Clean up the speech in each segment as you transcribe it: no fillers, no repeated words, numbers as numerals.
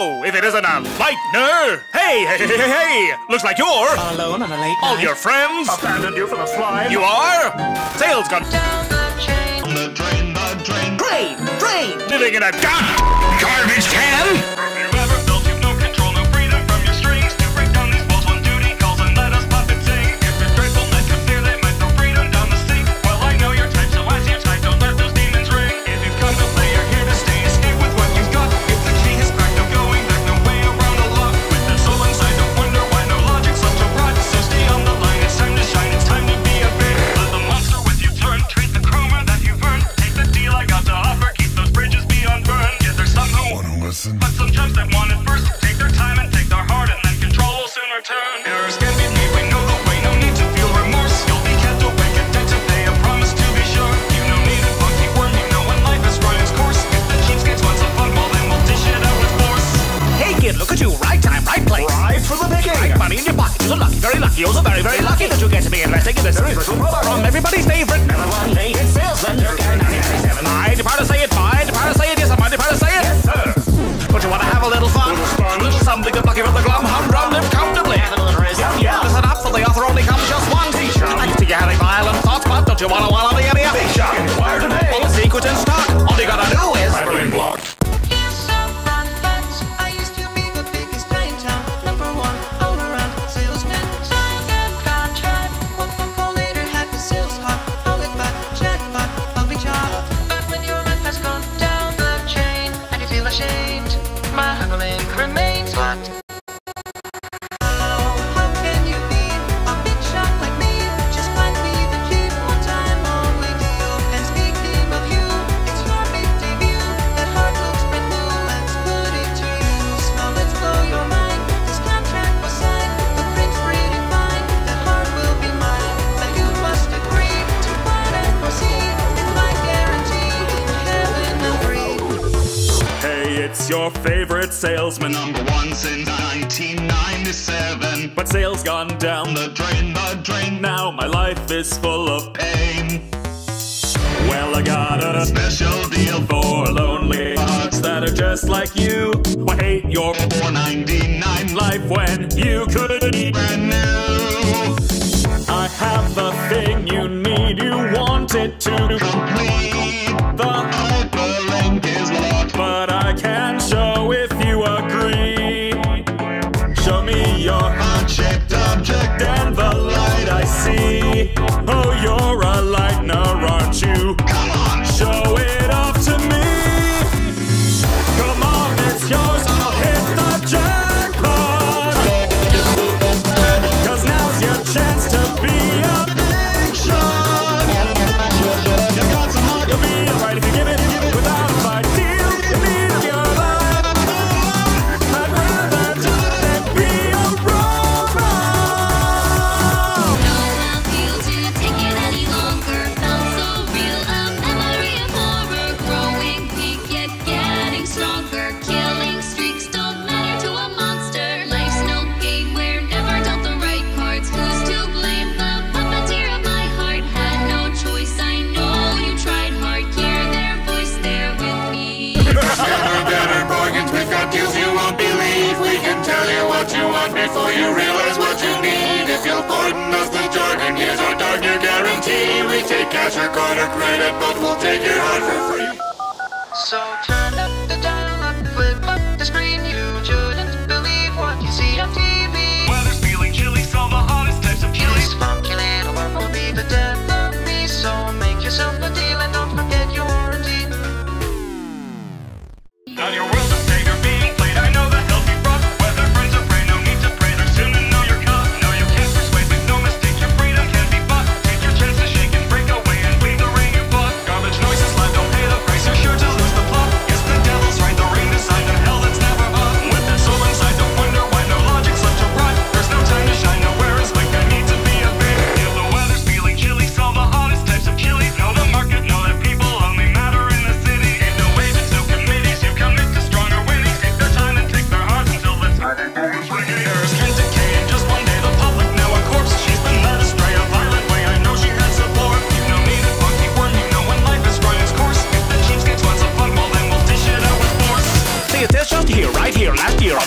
Oh, if it isn't a lightener! Hey, hey, hey, hey! Looks like you're all alone on a late night. All your friends abandoned you for the slime. You are? Tail's gone down the drain. On the drain, the drain. Drain, drain. Living in a garbage can. But sometimes they want it first. Take their time and take their heart, and then control will soon return. Errors can be made, we know the way. No need to feel remorse. You'll be kept awake at dead today, I promise to be sure. You know need a funky worm, you know when life has run its course. If the cheapskates want some fun, well then we'll dish it out with force. Hey kid, look at you, right time, right place. Right for the picking. Right money in your pocket, you're lucky, very lucky. You're also very, very lucky that you get to be investing in this miracle product from everybody's favorite number one naked salesman, Nerd Guy 97. I depart to say it, I depart to say it, yes, I depart to say it. Yes, sir. Don't you want to have a little fun? A little something to pluck you from the glum, humdrum, live comfortably. Yeah. Listen up, for the author only comes just one teacher. I see you having violent thoughts, but don't you want to be any other? Big shock, inquire today. Full of secrets in stock. All you gotta do is I've blocked. It's so fun, but I used to be the biggest guy in town. Number one, all around, salesman. Signed and contract. One phone call later, had the sales hot. All it back, jackpot, bumpy job. But when your life has gone down the chain, and you feel ashamed, my humbling remains what? Oh, how can you be a big shot like me? Just find me the kid, one time only deal. And speaking of you, it's your big debut. That heart looks brand new, let's put it to use. Now let's blow your mind, this contract was signed. The print's pretty fine, that heart will be mine. Now you must agree to fight and proceed. It's my guarantee, heaven will breathe. Hey, it's your favorite salesman, number one since 1997. But sales gone down the drain, the drain. Now my life is full of pain. Well, I got a special deal for lonely hearts that are just like you. I hate your $4.99 life when you could be brand new. I have the thing you need, you want it to complete. The hyperlink is locked, but I can show if you agree. Show me your unchecked object and the light I see. Oh, you're a lightener, aren't you? Come on, show it off to me. Come on, it's yours, I'll hit the jackpot. 'Cause now's your chance to be a big shot. You got some heart, you'll be alright if you give it. Without a fight, deal, you need of your life. I'd rather die than be a robot. No round deal to take it any longer. Felt so real, a memory of horror. Growing weak yet getting stronger. Killing streaks don't matter to a monster. Life's no game where never dealt the right cards. Who's to blame? The puppeteer of my heart had no choice. I know you tried hard. Hear their voice there with me. We've got deals you won't believe. We can tell you what you want before you realize what you need. If you'll pardon us the jargon, here's our dark new guarantee. We take cash or card or credit, but we'll take your heart for free. So turn up the dial up, flip up the screen. You shouldn't believe what you see on TV. Weather's feeling chilly, so the hottest types of chili. This funky little worm will be the death of me. So make yourself a deal and don't forget your warranty. Now your world is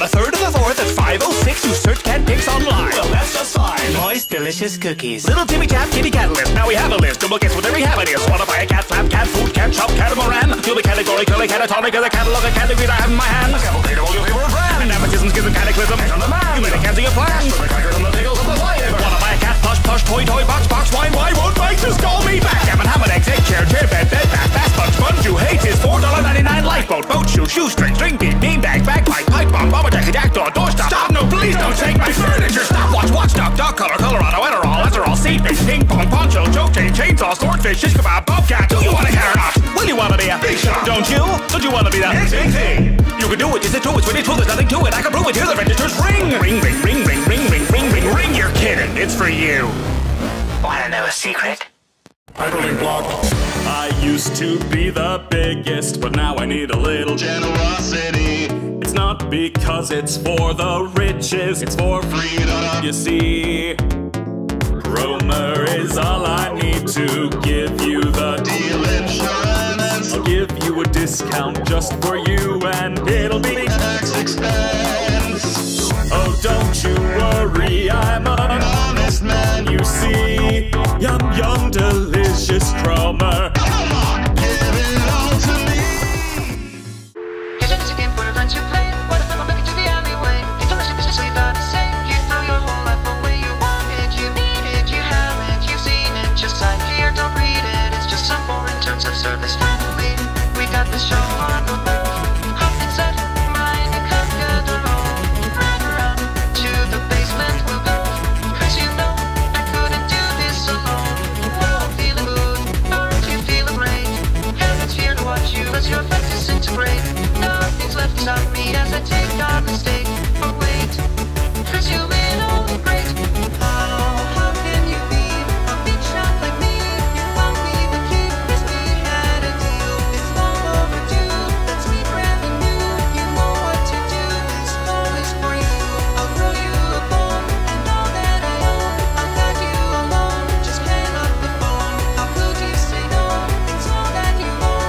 the third of the fourth at 5:06. You search cat pics online. Well, that's just fine. Moist, delicious cookies. Little Timmy Chap, kitty cat list. Now we have a list. Double guess what every habit is. Wanna buy a cat, flap, cat, food, cat, shop, catamaran. You'll be categorically catatonic as a catalog of categories I have in my hand. A cavalcade of all your favorite brands. An amatism, schism, cataclysm. Head on the man. You made a cancel your plans. From the crackers and the tickles of the flavor. Wanna buy a cat, plush, plush, toy, toy, box, box, wine. Why won't Mike's just call me back? Gammon, ham, and eggs, egg, chair, chair, bed, bed, bath, bath, bunch, bunch. You hate is $4.99 lifeboat, boat, shoe, shoestring, string, beat, beanbag, bagpipe, pipe bomb, bomber jacket, jackdaw, doorstop. Stop, no, please don't take my furniture. Stop, watch, watch, dog, dog color, Colorado, Adderall, Azerol, seed, ping, pong, poncho, joke chain, chainsaw, swordfish, shish kebab, bobcat. Do you want a hair off? Will you want to be a big shot? Don't you? Don't you want to be the next big thing? You can do it, is it true? It's really true, there's nothing to it. I can prove it, here the registers ring. Ring, ring, ring, ring, ring, ring, ring, ring, ring. You're kidding, it's for you. Wanna know a secret? Hyperlink blocked. I used to be the biggest, but now I need a little generosity. It's not because it's for the riches, it's for freedom, you see. Roamer is all I need to give you the deal insurance. I'll give you a discount just for you, and it'll be tax expense. Oh, don't you worry, I'm an honest man, you see. Yum, yum, delicious Roamer. Come on, give it all to me. Here's a chicken for a lunch you play. What if I'm back to the alleyway? It's delicious, it's just about the same. You throw your whole life away. You want it, you need it, you have it, you've seen it. Just sign here, don't read it. It's just some foreign terms of service. Finally, we got this show on the road. Your face disintegrate. Nothing's left of me as I take on the stake. But wait, cause you win all the great. Oh, how can you be a bitch not like me? You won't be the kid, cause we had a deal. It's long overdue, that's me brand new. You know what to do, this hole is for you. I'll throw you a bone, and all that I own. I'll have you alone, just hang up the phone. How could you say no? It's all that you own.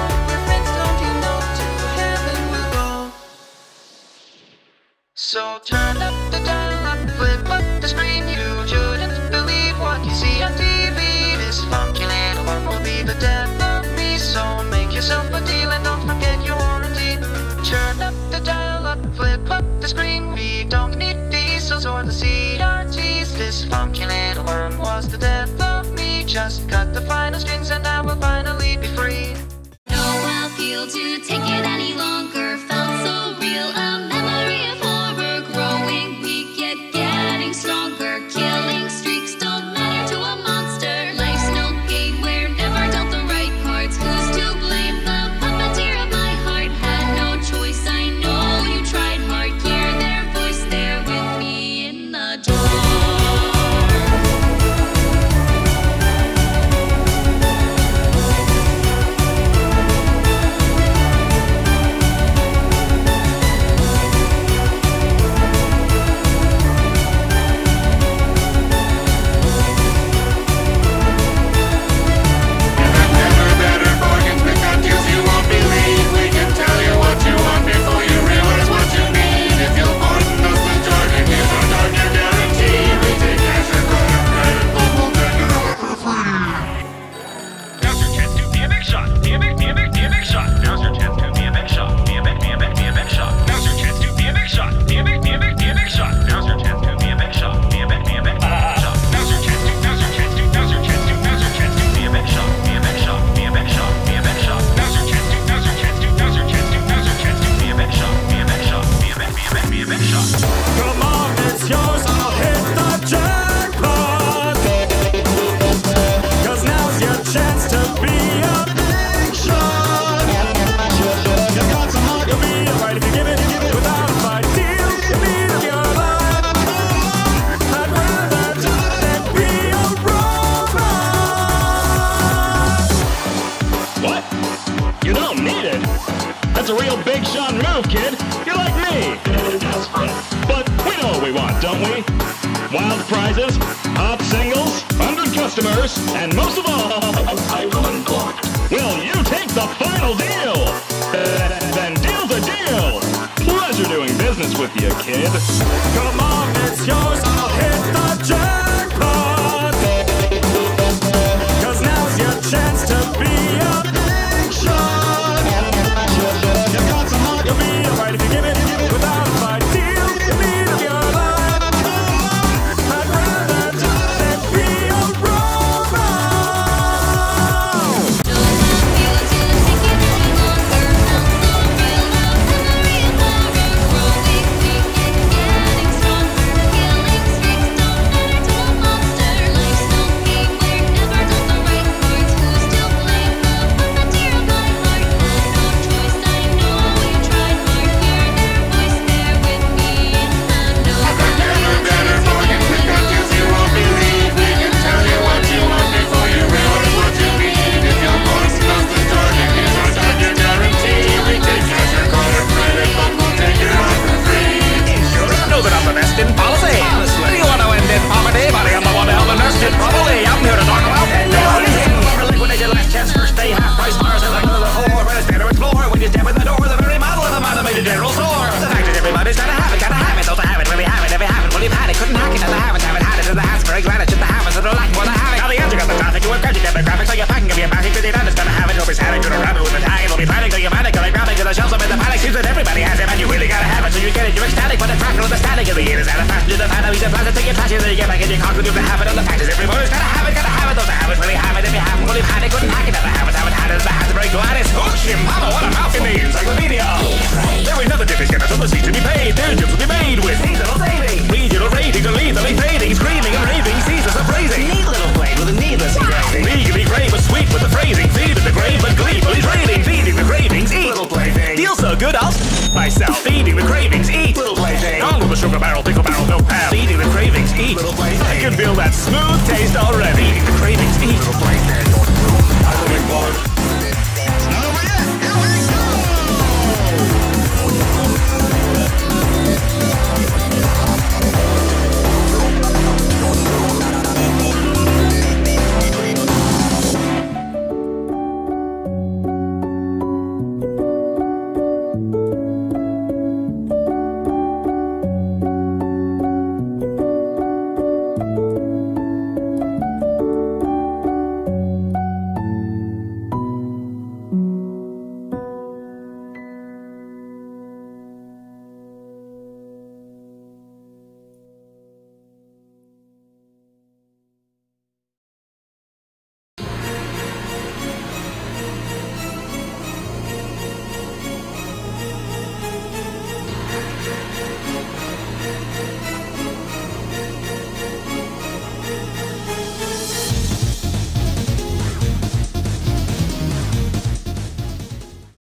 So turn up the dial up, flip up the screen. You shouldn't believe what you see on TV. This funky little one will be the death of me. So make yourself a deal and don't forget your warranty. Turn up the dial up, flip up the screen. We don't need diesels or the CRTs. This funky little one was the death of me. Just cut the final strings and I will finally be free. No appeal to take it any longer. Felt so real, a memory of horror. Growing weak yet getting stronger. Killing streaks don't matter to a monster. Life's no game where never dealt the right cards. Who's to blame? The puppeteer of my heart had no choice. I know you tried hard. Hear their voice there with me in the door. business with you, kid. Come on, it's yours. I'll hit the jackpot. 'Cause now's your chance to be a big shot. You got some heart. You'll be alright if you give it. Without a fight, deal, you mean your life. Come on, I'd rather die than be a robot. Gladys,